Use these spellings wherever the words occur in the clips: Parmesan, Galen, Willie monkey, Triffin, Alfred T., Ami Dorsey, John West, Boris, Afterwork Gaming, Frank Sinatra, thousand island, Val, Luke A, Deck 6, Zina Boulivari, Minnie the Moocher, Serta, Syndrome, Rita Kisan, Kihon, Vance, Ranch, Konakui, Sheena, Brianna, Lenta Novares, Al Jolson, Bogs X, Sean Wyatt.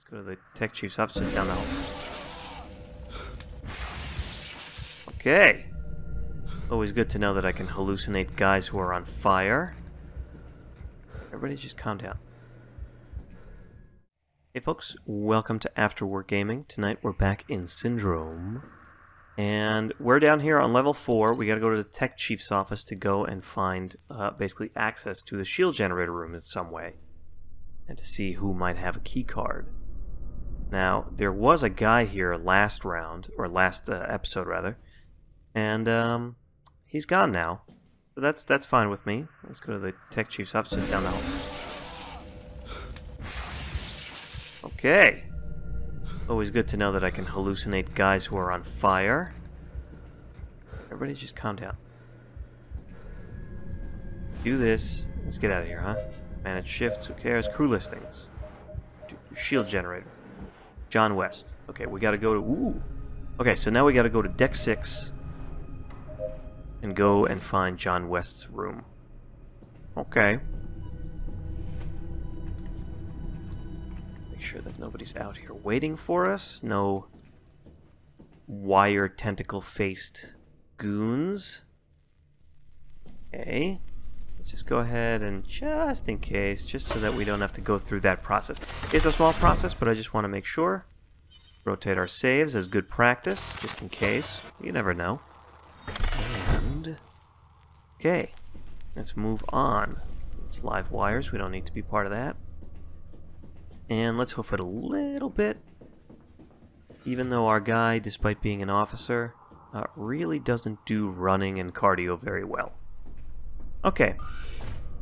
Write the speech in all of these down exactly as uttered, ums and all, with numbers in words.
Let's go to the tech chief's office just down the hall. Okay. Always good to know that I can hallucinate guys who are on fire. Everybody just calm down. Hey folks, welcome to Afterwork Gaming. Tonight we're back in Syndrome. And we're down here on level four. We gotta go to the tech chief's office to go and find uh, basically access to the shield generator room in some way. And to see who might have a key card. Now, there was a guy here last round, or last uh, episode rather. And um, he's gone now. So that's, that's fine with me. Let's go to the tech chief's office just down the hall. Okay. Always good to know that I can hallucinate guys who are on fire. Everybody just calm down. Do this. Let's get out of here, huh? Manage shifts, who cares? Crew listings. Shield generator. John West. Okay, we gotta go to... Ooh. Okay, so now we gotta go to Deck six. And go and find John West's room. Okay. Sure that nobody's out here waiting for us. No wire tentacle faced goons. Okay. Let's just go ahead and just in case, just so that we don't have to go through that process. It's a small process, but I just want to make sure. Rotate our saves as good practice, just in case. You never know. And okay. Let's move on. It's live wires, we don't need to be part of that. And let's hoof it a little bit, even though our guy, despite being an officer, uh, really doesn't do running and cardio very well. Okay,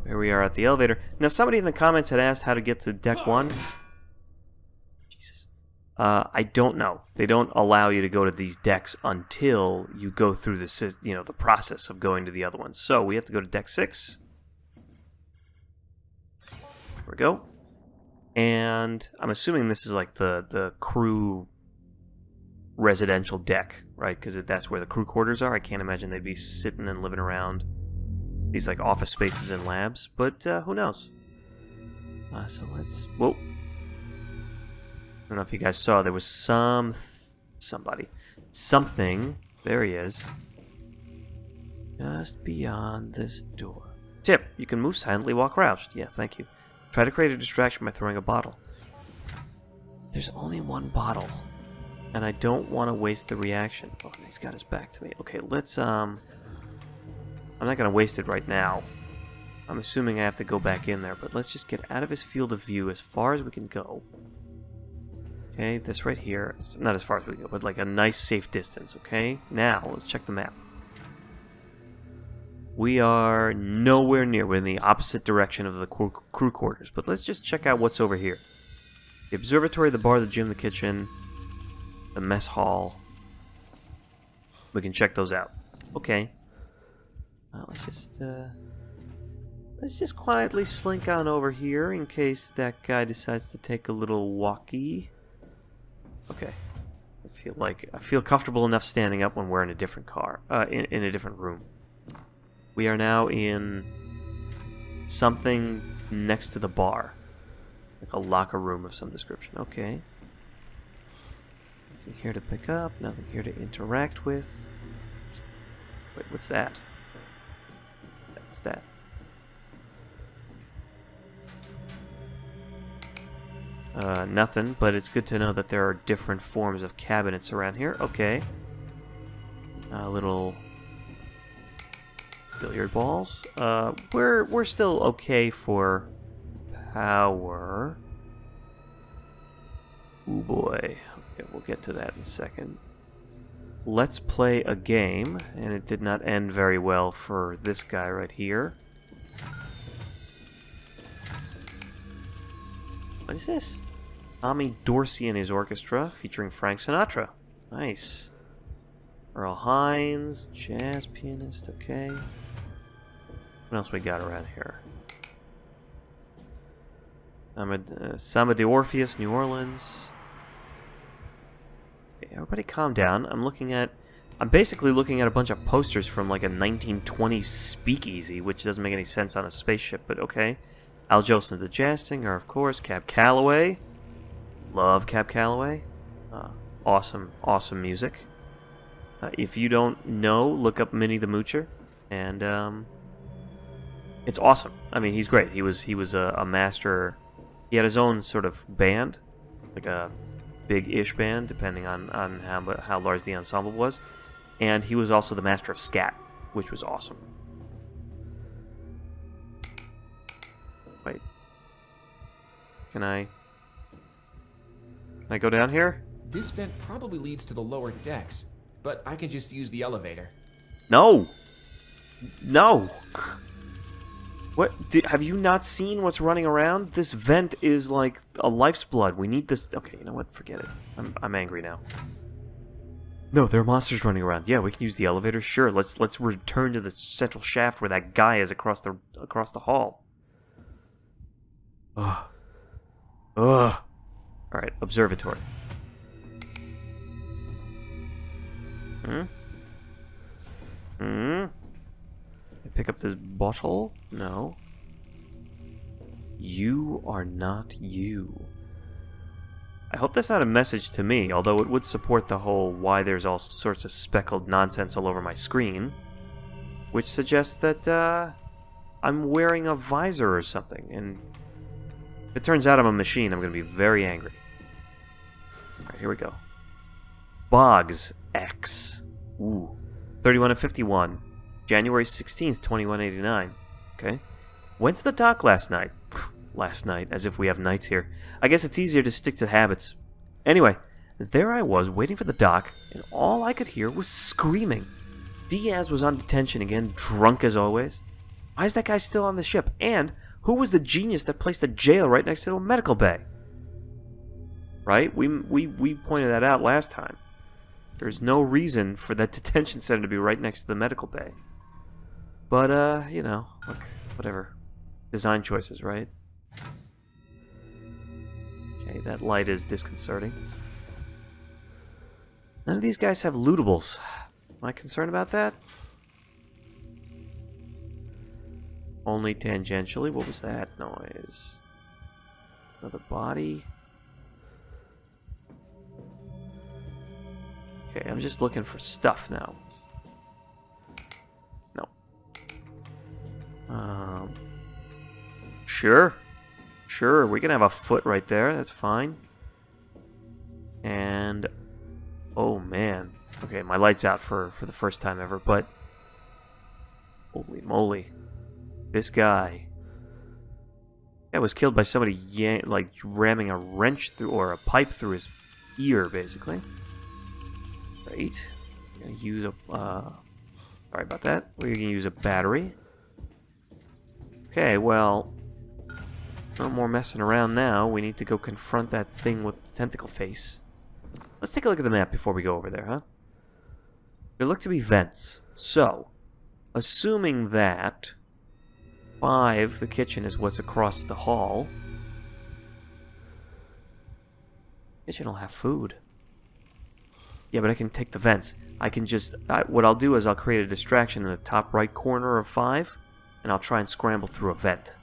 here we are at the elevator. Now somebody in the comments had asked how to get to Deck one. Jesus. Uh, I don't know. They don't allow you to go to these decks until you go through the, you know, the process of going to the other ones. So we have to go to Deck six. There we go. And I'm assuming this is like the, the crew residential deck, right? Because that's where the crew quarters are. I can't imagine they'd be sitting and living around these like office spaces and labs, but uh, who knows? Uh, so let's... Whoa. I don't know if you guys saw. There was some... Th somebody. Something. There he is. Just beyond this door. Tip. You can move silently while crouched. Yeah, thank you. Try to create a distraction by throwing a bottle. There's only one bottle. And I don't want to waste the reaction. Oh, he's got his back to me. Okay, let's, um... I'm not going to waste it right now. I'm assuming I have to go back in there. But let's just get out of his field of view as far as we can go. Okay, this right here. It's not as far as we can go, but like a nice safe distance, okay? Now, let's check the map. We are nowhere near. We're in the opposite direction of the crew quarters. But let's just check out what's over here. The observatory, the bar, the gym, the kitchen, the mess hall. We can check those out. Okay. Well, let's just uh, let's just quietly slink on over here in case that guy decides to take a little walkie. Okay. I feel like I feel comfortable enough standing up when we're in a different car, uh, in, in a different room. We are now in something next to the bar. Like a locker room of some description. Okay. Nothing here to pick up. Nothing here to interact with. Wait, what's that? What's that? Uh, nothing, but it's good to know that there are different forms of cabinets around here. Okay. A little... billiard balls. Uh, we're we're still okay for power. Ooh boy. Okay, we'll get to that in a second. Let's play a game, and it did not end very well for this guy right here. What is this? Ami Dorsey and his orchestra, featuring Frank Sinatra. Nice. Earl Hines, jazz pianist. Okay. What else we got around here? Uh, Samba de Orpheus, New Orleans. Okay, everybody calm down. I'm looking at... I'm basically looking at a bunch of posters from like a nineteen twenties speakeasy, which doesn't make any sense on a spaceship, but okay. Al Jolson, the jazz singer, of course. Cab Calloway. love Cab Calloway. Uh, awesome, awesome music. Uh, if you don't know, look up Minnie the Moocher, and um, it's awesome. I mean, he's great. He was he was a, a master. He had his own sort of band, like a big-ish band, depending on on how how large the ensemble was, and he was also the master of scat, which was awesome. Wait, can I can I go down here? This vent probably leads to the lower decks, but I can just use the elevator. No, no. What? Did, have you not seen what's running around? This vent is like a life's blood. We need this... Okay, you know what? Forget it. I'm, I'm angry now. No, there are monsters running around. Yeah, we can use the elevator. Sure, let's let's return to the central shaft where that guy is across the across the hall. Ugh. Ugh. Alright, observatory. Hmm? Hmm? Pick up this bottle? No. You are not you. I hope that's not a message to me, although it would support the whole why there's all sorts of speckled nonsense all over my screen, which suggests that uh, I'm wearing a visor or something, and if it turns out I'm a machine, I'm going to be very angry. Alright, here we go. Bogs X. Ooh. thirty-one and fifty-one. January sixteenth, twenty-one eighty-nine. Okay. Went to the dock last night. Last night, as if we have nights here. I guess it's easier to stick to habits. Anyway, there I was waiting for the dock, and all I could hear was screaming. Diaz was on detention again, drunk as always. Why is that guy still on the ship? And who was the genius that placed a jail right next to a medical bay? Right? We, we, we pointed that out last time. There's no reason for that detention center to be right next to the medical bay. But, uh, you know, look, whatever. Design choices, right? Okay, that light is disconcerting. None of these guys have lootables. Am I concerned about that? Only tangentially. What was that noise? Another body. Okay, I'm just looking for stuff now. Um, sure. Sure, we can have a foot right there. That's fine. And, oh man. Okay, my light's out for, for the first time ever, but holy moly. This guy. That was killed by somebody yan like ramming a wrench through, or a pipe through his ear, basically. Right. I'm gonna use a, uh, sorry about that. We're gonna use a battery. Okay, well, no more messing around now. We need to go confront that thing with the tentacle face. Let's take a look at the map before we go over there, huh? There look to be vents. So, assuming that five, the kitchen, is what's across the hall. Kitchen will have food. Yeah, but I can take the vents. I can just... I, what I'll do is I'll create a distraction in the top right corner of five. And I'll try and scramble through a vent.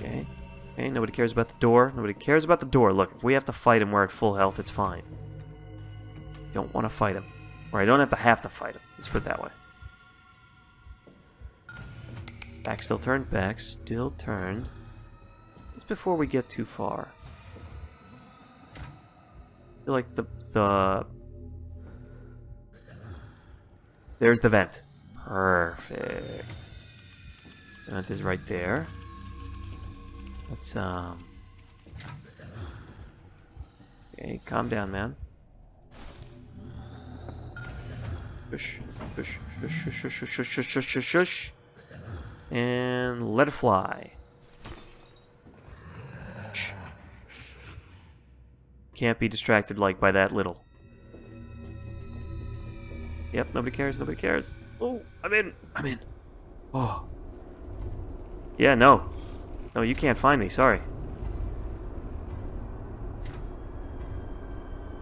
Okay. Okay, nobody cares about the door. Nobody cares about the door. Look, if we have to fight him, we're at full health, it's fine. Don't want to fight him. Or I don't have to have to fight him. Let's put it that way. Back still turned. Back still turned. That's before we get too far. I feel like the... the There's the vent. Perfect. The vent is right there. Let's, um... okay, calm down, man. Shush, shush, shush, shush, shush, shush, shush, shush, shush. And let it fly. Can't be distracted, like, by that little... Yep, nobody cares, nobody cares. Oh, I'm in, I'm in. Oh. Yeah, no. No, you can't find me, sorry.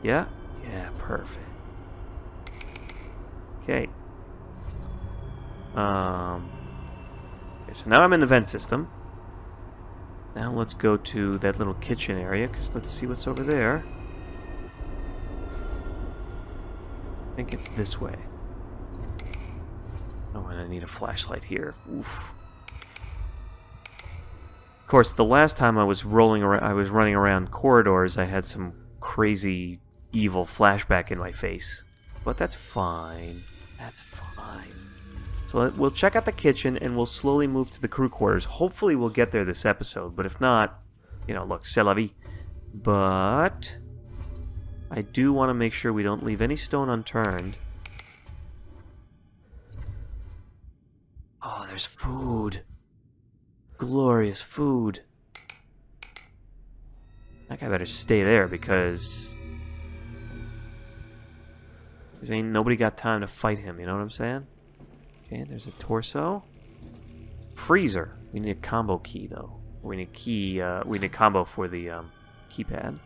Yeah? Yeah, perfect. Okay. Um. Okay, so now I'm in the vent system. Now let's go to that little kitchen area, because let's see what's over there. I think it's this way. Oh, and I need a flashlight here. Oof. Of course, the last time I was rolling around, I was running around corridors, I had some crazy, evil flashback in my face. But that's fine. That's fine. So we'll check out the kitchen, and we'll slowly move to the crew quarters. Hopefully we'll get there this episode, but if not, you know, look, c'est la vie. But I do want to make sure we don't leave any stone unturned. Oh, there's food. Glorious food. I think I better stay there because... Because ain't nobody got time to fight him, you know what I'm saying? Okay, there's a torso. Freezer. We need a combo key, though. We need a key, uh, we need a combo for the um, keypad.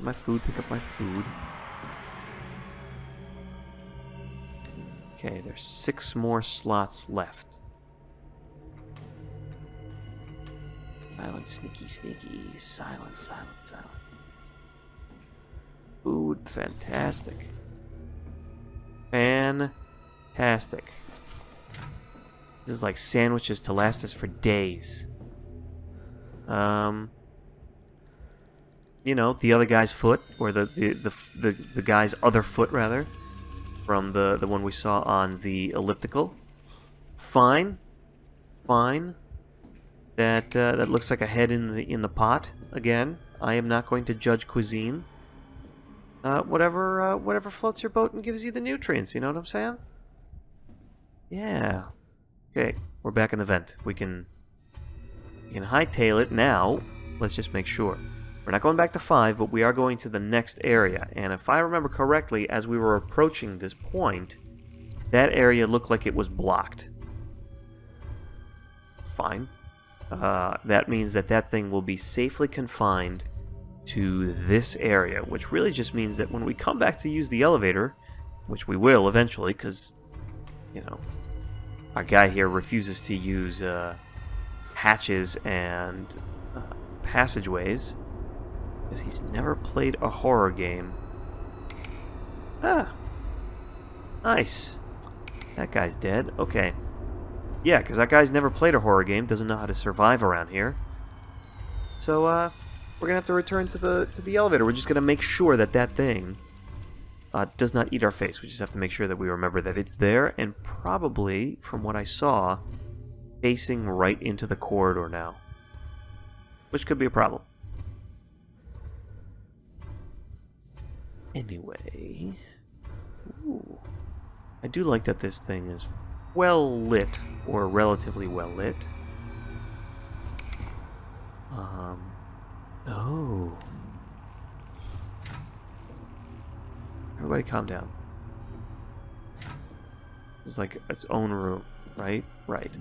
My food, pick up my food. Okay, there's six more slots left. Silent, sneaky, sneaky. Silent, silent, silent. Food, fantastic. Fantastic. This is like sandwiches to last us for days. Um... You know, the other guy's foot, or the the, the the the guy's other foot rather, from the the one we saw on the elliptical. Fine, fine. That uh, that looks like a head in the in the pot again. I am not going to judge cuisine. Uh, whatever uh, whatever floats your boat and gives you the nutrients. You know what I'm saying? Yeah. Okay, we're back in the vent. We can we can hightail it now. Let's just make sure. We're not going back to five, but we are going to the next area. And if I remember correctly, as we were approaching this point, that area looked like it was blocked. Fine. Uh, that means that that thing will be safely confined to this area, which really just means that when we come back to use the elevator, which we will eventually, because, you know, our guy here refuses to use uh, hatches and uh, passageways. Because he's never played a horror game. Ah. Nice. That guy's dead. Okay. Yeah, because that guy's never played a horror game. Doesn't know how to survive around here. So, uh, we're going to have to return to the, to the elevator. We're just going to make sure that that thing uh, does not eat our face. We just have to make sure that we remember that it's there. And probably, from what I saw, facing right into the corridor now. Which could be a problem. Anyway, ooh. I do like that this thing is well lit, or relatively well lit. Um, oh. Everybody calm down. It's like its own room, right? Right.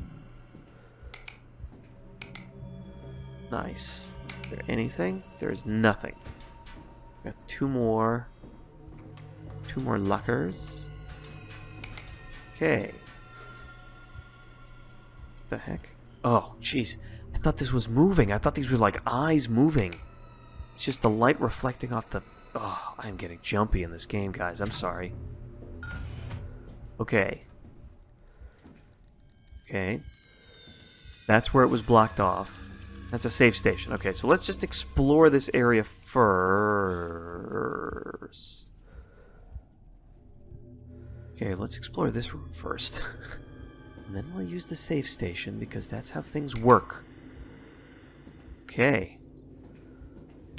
Nice. Is there anything? There is nothing. Got two more... Two more lockers. Okay. What the heck? Oh, jeez. I thought this was moving. I thought these were like eyes moving. It's just the light reflecting off the... Oh, I'm getting jumpy in this game, guys. I'm sorry. Okay. Okay. That's where it was blocked off. That's a safe station. Okay, so let's just explore this area first. Okay, let's explore this room first. And then we'll use the safe station, because that's how things work. Okay.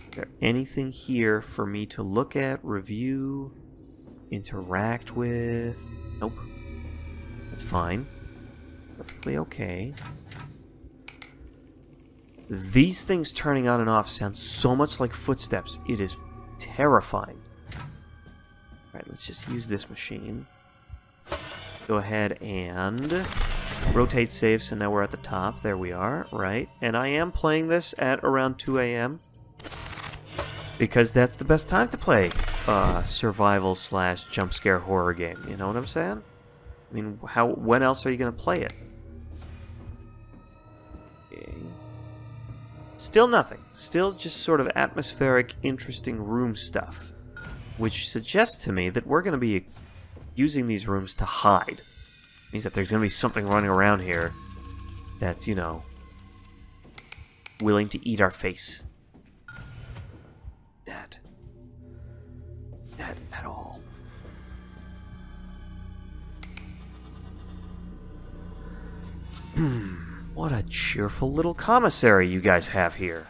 Is there anything here for me to look at, review, interact with? Nope. That's fine. Perfectly okay. These things turning on and off sound so much like footsteps. It is terrifying. Alright, let's just use this machine. Go ahead and rotate save, so now we're at the top. There we are, right? And I am playing this at around two A M because that's the best time to play uh, survival slash jump scare horror game. You know what I'm saying? I mean, how? When else are you gonna play it? Okay. Still nothing. Still just sort of atmospheric, interesting room stuff. Which suggests to me that we're going to be using these rooms to hide. It means that there's going to be something running around here that's, you know, willing to eat our face. That. That at all. Hmm. What a cheerful little commissary you guys have here.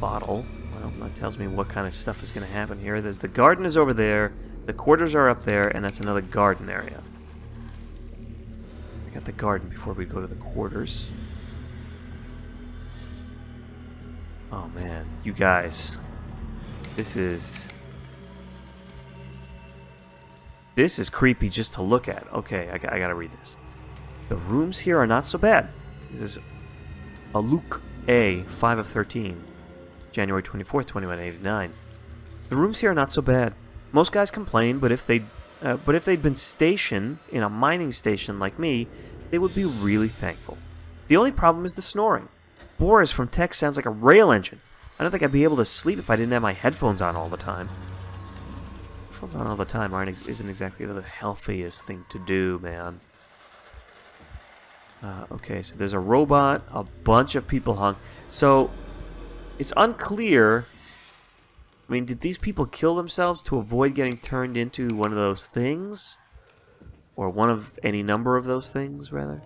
Bottle. Well, that tells me what kind of stuff is going to happen here. There's the garden is over there, the quarters are up there, and that's another garden area. I got the garden before we go to the quarters. Oh man, you guys. This is... This is creepy just to look at. Okay, I, I gotta read this. The rooms here are not so bad. This is a Luke A, five of thirteen, January twenty-fourth, twenty-one eighty-nine. The rooms here are not so bad. Most guys complain, but if they, uh, but if they'd been stationed in a mining station like me, they would be really thankful. The only problem is the snoring. Boris from Tech sounds like a rail engine. I don't think I'd be able to sleep if I didn't have my headphones on all the time. Headphones on all the time aren't ex isn't exactly the healthiest thing to do, man. Uh, okay, so there's a robot, a bunch of people hung. So, it's unclear... I mean, did these people kill themselves to avoid getting turned into one of those things? Or one of any number of those things, rather?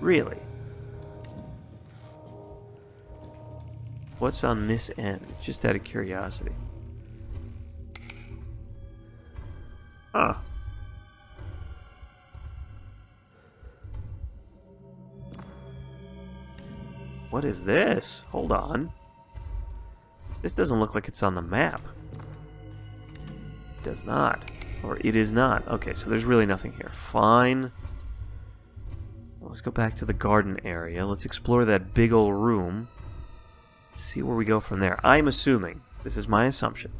Really? What's on this end? It's just out of curiosity. Huh. What is this? Hold on. This doesn't look like it's on the map. It does not. Or it is not. Okay, so there's really nothing here. Fine. Let's go back to the garden area. Let's explore that big old room. Let's see where we go from there. I'm assuming, this is my assumption,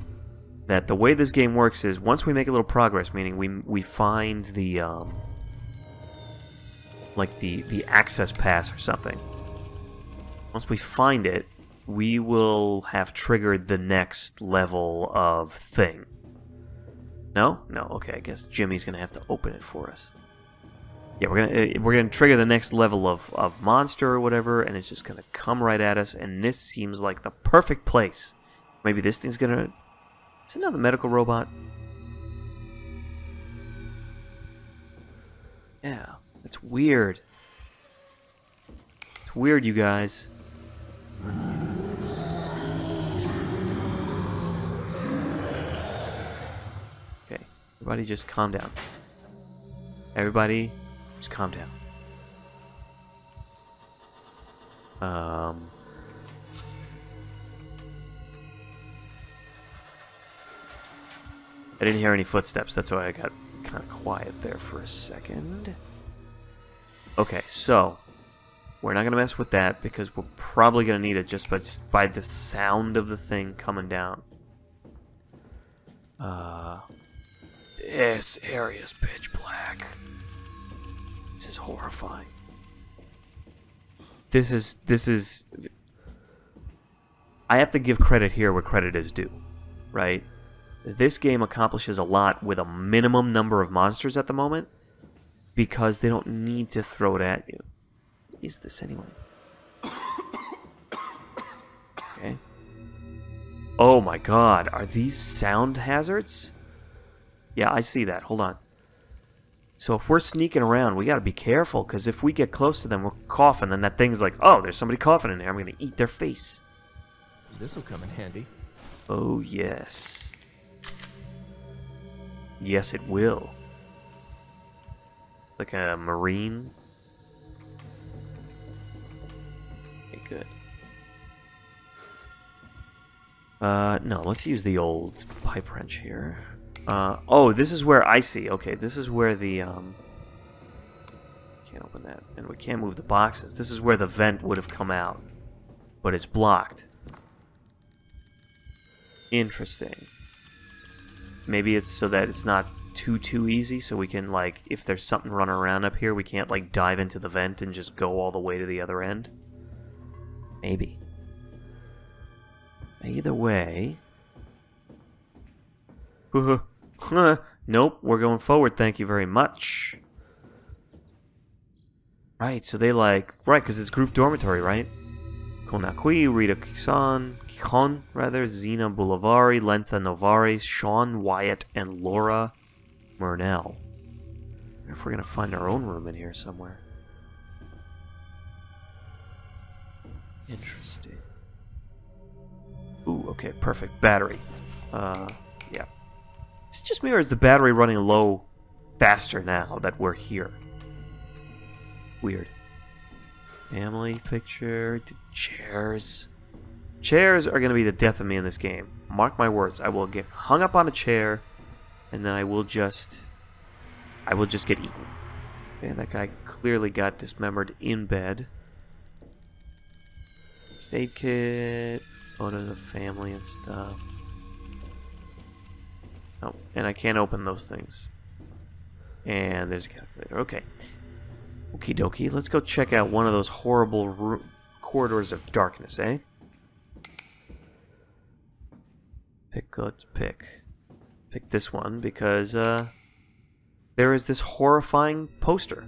that the way this game works is once we make a little progress, meaning we we find the um, like the the access pass or something. Once we find it, we will have triggered the next level of thing. No? No. Okay, I guess Jimmy's gonna have to open it for us. Yeah, we're gonna we're gonna trigger the next level of of monster or whatever, and it's just gonna come right at us. And this seems like the perfect place. Maybe this thing's gonna. It's another medical robot. Yeah, that's weird. It's weird, you guys. Okay, everybody, just calm down. Everybody. Just calm down. Um, I didn't hear any footsteps. That's why I got kind of quiet there for a second. Okay, so we're not going to mess with that because we're probably going to need it just by, just by the sound of the thing coming down. Uh, this area is pitch black. This is horrifying. This is, this is... I have to give credit here where credit is due, right? This game accomplishes a lot with a minimum number of monsters at the moment because they don't need to throw it at you. What is this anyway? Okay. Oh my god, are these sound hazards? Yeah, I see that. Hold on. So if we're sneaking around, we gotta be careful, because if we get close to them, we're coughing, and that thing's like, oh, there's somebody coughing in there, I'm gonna eat their face. This'll come in handy. Oh, yes. Yes, it will. Like a marine. Okay, good. Uh, no, let's use the old pipe wrench here. Uh, oh, this is where I see. Okay, this is where the, um... can't open that. And we can't move the boxes. This is where the vent would have come out. But it's blocked. Interesting. Maybe it's so that it's not too too easy, so we can, like, if there's something running around up here, we can't, like, dive into the vent and just go all the way to the other end. Maybe. Either way... Nope, we're going forward, thank you very much. Right, so they, like... Right, because it's group dormitory, right? Konakui, Rita Kisan, Kihon, rather, Zina Boulivari, Lenta Novares, Sean Wyatt, and Laura Murnell. I wonder if we're going to find our own room in here somewhere. Interesting. Ooh, okay, perfect. Battery. Uh, yeah. It's just me, or is the battery running low faster now that we're here? Weird. Family picture, chairs. Chairs are going to be the death of me in this game. Mark my words, I will get hung up on a chair, and then I will just... I will just get eaten. Okay, that guy clearly got dismembered in bed. First aid kit, photos of family and stuff. Oh, and I can't open those things. And there's a calculator, okay. Okie dokie, let's go check out one of those horrible ro corridors of darkness, eh? Pick, let's pick. Pick this one, because, uh... there is this horrifying poster.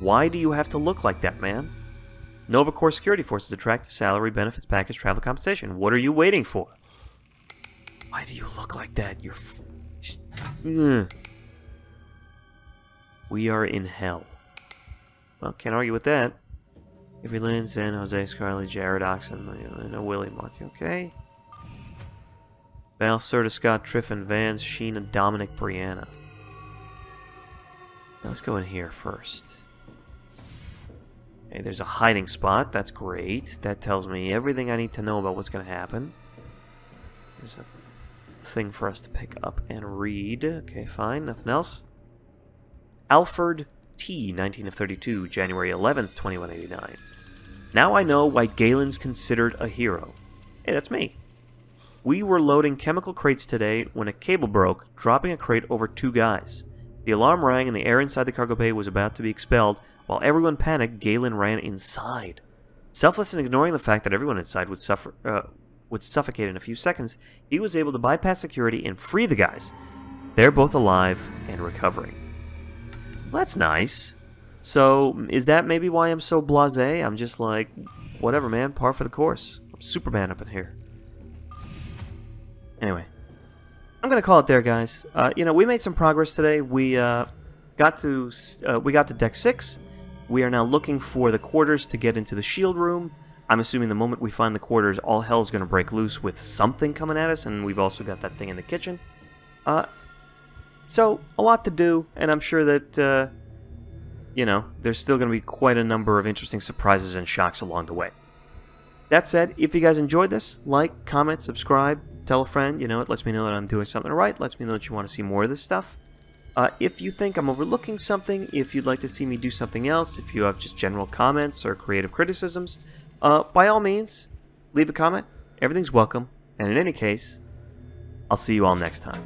Why do you have to look like that, man? Nova Corps Security Forces, attractive salary, benefits package, travel compensation. What are you waiting for? Why do you look like that? You're f just, mm. We are in hell. Well, can't argue with that. Every Lynn, San Jose, Scarlet, Jaredox, and, and a Willie monkey. Okay. Val, Serta, Scott, Triffin, Vance, Sheena, Dominic, Brianna. Now let's go in here first. Hey, there's a hiding spot. That's great. That tells me everything I need to know about what's going to happen. There's a thing for us to pick up and read. Okay, fine. Nothing else. Alfred... T, nineteen of thirty-two, January eleventh, twenty-one eighty-nine. Now I know why Galen's considered a hero. Hey, that's me. We were loading chemical crates today when a cable broke, dropping a crate over two guys. The alarm rang and the air inside the cargo bay was about to be expelled. While everyone panicked, Galen ran inside. Selfless in ignoring the fact that everyone inside would suffer, uh, would suffocate in a few seconds, he was able to bypass security and free the guys. They're both alive and recovering. That's nice. So, is that maybe why I'm so blasé? I'm just like, whatever, man, par for the course. I'm Superman up in here. Anyway, I'm gonna call it there, guys. Uh, you know, we made some progress today. We uh, got to uh, we got to deck six. We are now looking for the quarters to get into the shield room. I'm assuming the moment we find the quarters, all hell's gonna break loose with something coming at us, and we've also got that thing in the kitchen. Uh. So, a lot to do, and I'm sure that, uh, you know, there's still going to be quite a number of interesting surprises and shocks along the way. That said, if you guys enjoyed this, like, comment, subscribe, tell a friend, you know, it lets me know that I'm doing something right, lets me know that you want to see more of this stuff. Uh, if you think I'm overlooking something, if you'd like to see me do something else, if you have just general comments or creative criticisms, uh, by all means, leave a comment, everything's welcome, and in any case, I'll see you all next time.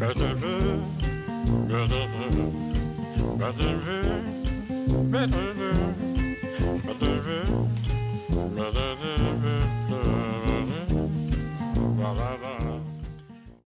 Better be, better be, better be, better be, better be, better be, better be,